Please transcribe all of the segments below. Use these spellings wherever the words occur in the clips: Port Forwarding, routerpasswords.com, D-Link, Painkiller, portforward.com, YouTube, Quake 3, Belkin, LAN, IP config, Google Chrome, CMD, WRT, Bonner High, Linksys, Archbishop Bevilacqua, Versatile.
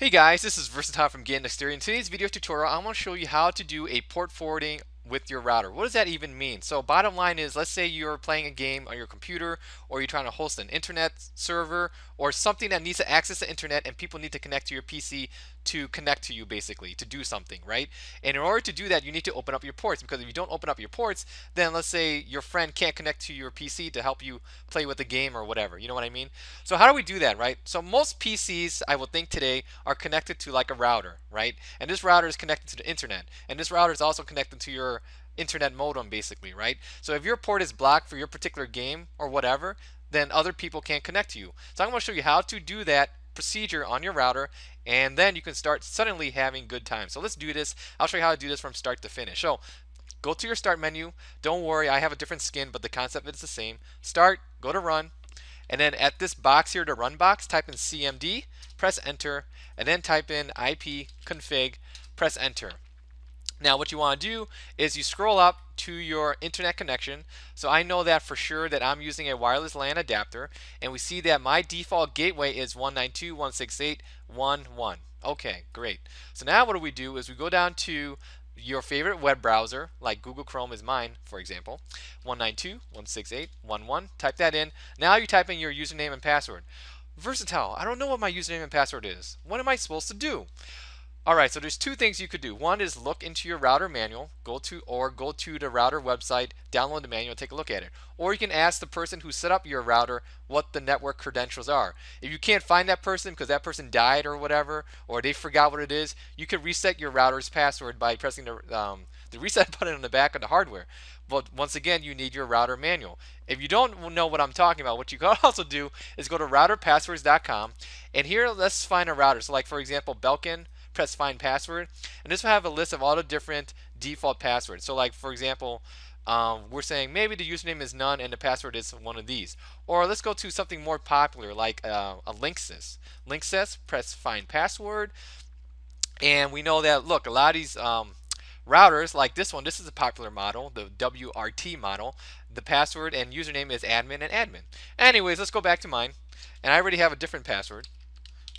Hey guys, this is Versatile from Getting Exterior. In today's video tutorial, I want to show you how to do a port forwarding with your router. What does that even mean? So bottom line is, let's say you're playing a game on your computer, or you're trying to host an internet server, or something that needs to access the internet and people need to connect to your PC to connect to you, basically, to do something, right? And in order to do that, you need to open up your ports, because if you don't open up your ports, then let's say your friend can't connect to your PC to help you play with the game or whatever, you know what I mean? So how do we do that, right? So most PCs, I would think today, are connected to like a router, right? And this router is connected to the internet, and this router is also connected to your internet modem, basically, right? So if your port is blocked for your particular game or whatever, then other people can't connect to you. So I'm going to show you how to do that procedure on your router, and then you can start suddenly having good time. So let's do this. I'll show you how to do this from start to finish. So go to your start menu. Don't worry, I have a different skin, but the concept is the same. Start, go to run, and then at this box here, the run box, type in CMD, press enter, and then type in IP config, press enter. Now what you want to do is you scroll up to your internet connection. So I know that for sure that I'm using a wireless LAN adapter, and we see that my default gateway is 192.168.1.1. Okay, great. So now what we do is we go down to your favorite web browser, like Google Chrome is mine, for example, 192.168.1.1, type that in. Now you type in your username and password. Versatile, I don't know what my username and password is. What am I supposed to do? Alright, so there's two things you could do. One is look into your router manual, go to the router website, download the manual, take a look at it. Or you can ask the person who set up your router what the network credentials are. If you can't find that person because that person died or whatever, or they forgot what it is, you can reset your router's password by pressing the reset button on the back of the hardware. But once again, you need your router manual. If you don't know what I'm talking about, what you can also do is go to routerpasswords.com, and here let's find a router. So like for example, Belkin. Press find password, and this will have a list of all the different default passwords. So like for example, we're saying maybe the username is none and the password is one of these. Or let's go to something more popular like a Linksys. Linksys, press find password, and we know that, look, a lot of these routers like this one, this is a popular model, the WRT model, the password and username is admin and admin. Anyways, let's go back to mine, and I already have a different password.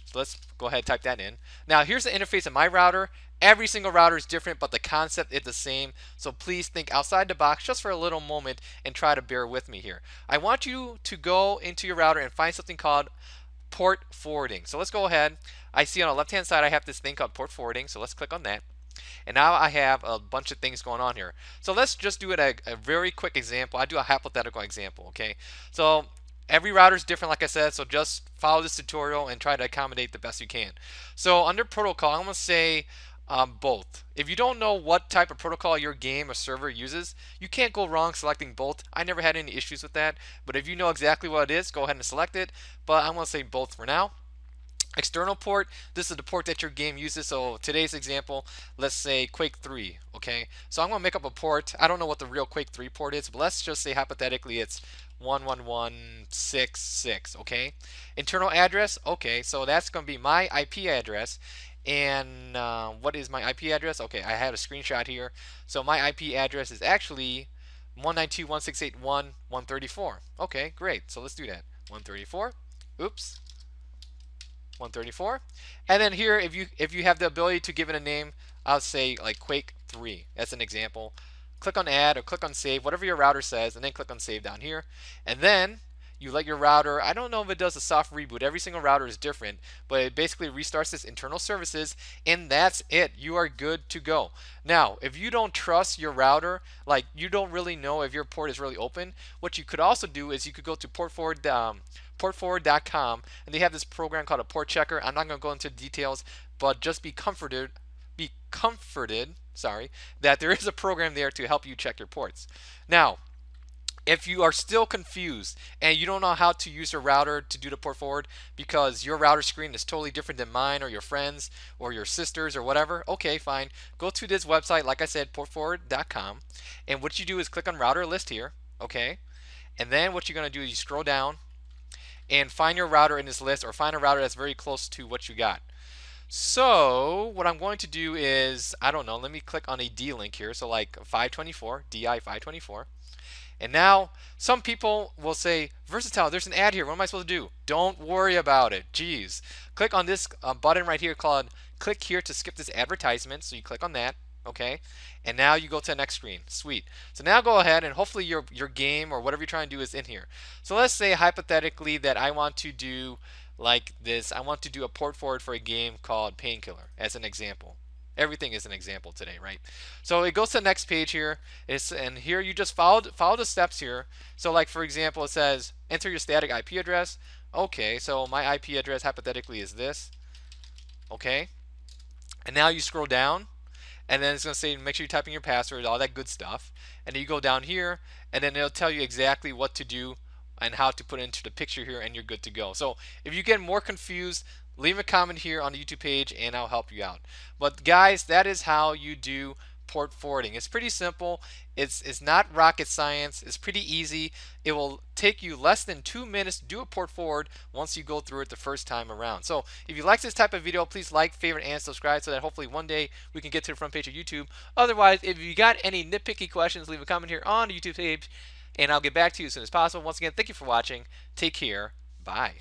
So let's go ahead and type that in. Now here's the interface of my router. Every single router is different, but the concept is the same. So please think outside the box just for a little moment and try to bear with me here. I want you to go into your router and find something called port forwarding. So let's go ahead. I see on the left hand side I have this thing called port forwarding. So let's click on that. And now I have a bunch of things going on here. So let's just do it a very quick example. I do a hypothetical example, okay? So every router is different, like I said, so just follow this tutorial and try to accommodate the best you can. So under protocol, I'm going to say both. If you don't know what type of protocol your game or server uses, you can't go wrong selecting both. I never had any issues with that, but if you know exactly what it is, go ahead and select it, but I'm going to say both for now. External port, this is the port that your game uses. So today's example, let's say Quake 3, okay? So I'm going to make up a port. I don't know what the real Quake 3 port is, but let's just say hypothetically it's 11166, okay? Internal address, okay, so that's going to be my IP address. And what is my IP address? Okay, I had a screenshot here. So my IP address is actually 192.168.1.134. Okay, great. So let's do that. 134. Oops. 134. And then here, if you have the ability to give it a name, I'll say like Quake 3 as an example. Click on add or click on save, whatever your router says, and then click on save down here, and then you let your router, I don't know if it does a soft reboot, every single router is different, but it basically restarts its internal services, and that's it. You are good to go. Now, if you don't trust your router, like you don't really know if your port is really open, what you could also do is you could go to portforward.com, and they have this program called a port checker. I'm not going to go into details, but just be comforted, sorry, that there is a program there to help you check your ports. Now, if you are still confused and you don't know how to use your router to do the port forward because your router screen is totally different than mine or your friend's or your sister's or whatever, okay, fine. Go to this website, like I said, portforward.com, and what you do is click on router list here, okay? And then what you're going to do is you scroll down and find your router in this list, or find a router that's very close to what you got. So what I'm going to do is, I don't know, let me click on a D-Link here, so like 524, DI 524. And now some people will say, Versatile, there's an ad here. What am I supposed to do? Don't worry about it. Geez. Click on this button right here called click here to skip this advertisement. So you click on that. Okay, and now you go to the next screen. Sweet. So now go ahead and hopefully your game or whatever you're trying to do is in here. So let's say hypothetically that I want to do like this. I want to do a port forward for a game called Painkiller as an example. Everything is an example today, right? So it goes to the next page here. And here you just follow the steps here. So like for example, it says enter your static IP address. Okay, so my IP address hypothetically is this. Okay, and now you scroll down. And then it's going to say, make sure you type in your password, all that good stuff. And then you go down here, and then it'll tell you exactly what to do and how to put into the picture here, and you're good to go. So if you get more confused, leave a comment here on the YouTube page, and I'll help you out. But guys, that is how you do port forwarding. It's pretty simple. It's not rocket science. It's pretty easy. It will take you less than 2 minutes to do a port forward once you go through it the first time around. So if you like this type of video, please like, favorite, and subscribe so that hopefully one day we can get to the front page of YouTube. Otherwise, if you got any nitpicky questions, leave a comment here on the YouTube page, and I'll get back to you as soon as possible. Once again, thank you for watching. Take care. Bye.